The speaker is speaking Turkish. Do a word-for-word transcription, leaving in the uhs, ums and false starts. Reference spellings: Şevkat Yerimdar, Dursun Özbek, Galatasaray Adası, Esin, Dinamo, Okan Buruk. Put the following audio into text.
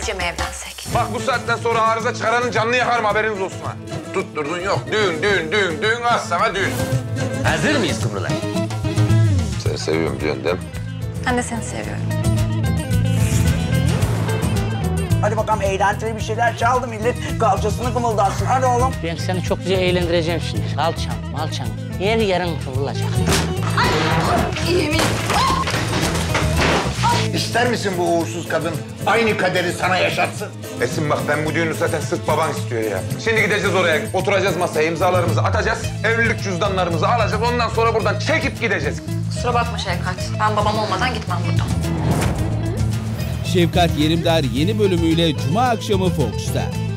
gizlice mi evlensek? Bak bu saatten sonra arıza çıkaranın canını yakarım, haberiniz olsun ha. Tutturdun yok, düğün, düğün, düğün, düğün, az sana düğün. Hazır mıyız kumrular? Seni seviyorum diyorsun değil mi? Ben de seni seviyorum. Hadi bakalım eğlenceli bir şeyler çaldı millet. Kalçasını kımıldansın, hadi oğlum. Ben seni çok güzel eğlendireceğim şimdi. Kalçam, malçam, yer yarın kıvrılacak. Ay, iyi mi? İster misin bu uğursuz kadın aynı kaderi sana yaşatsın? Esin bak, ben bu düğünü zaten sırf baban istiyor ya. Şimdi gideceğiz oraya, oturacağız masaya, imzalarımızı atacağız. Evlilik cüzdanlarımızı alacağız, ondan sonra buradan çekip gideceğiz. Kusura bakma Şevkat, ben babam olmadan gitmem buradan. Şevkat Yerimdar yeni bölümüyle Cuma akşamı Fox'ta.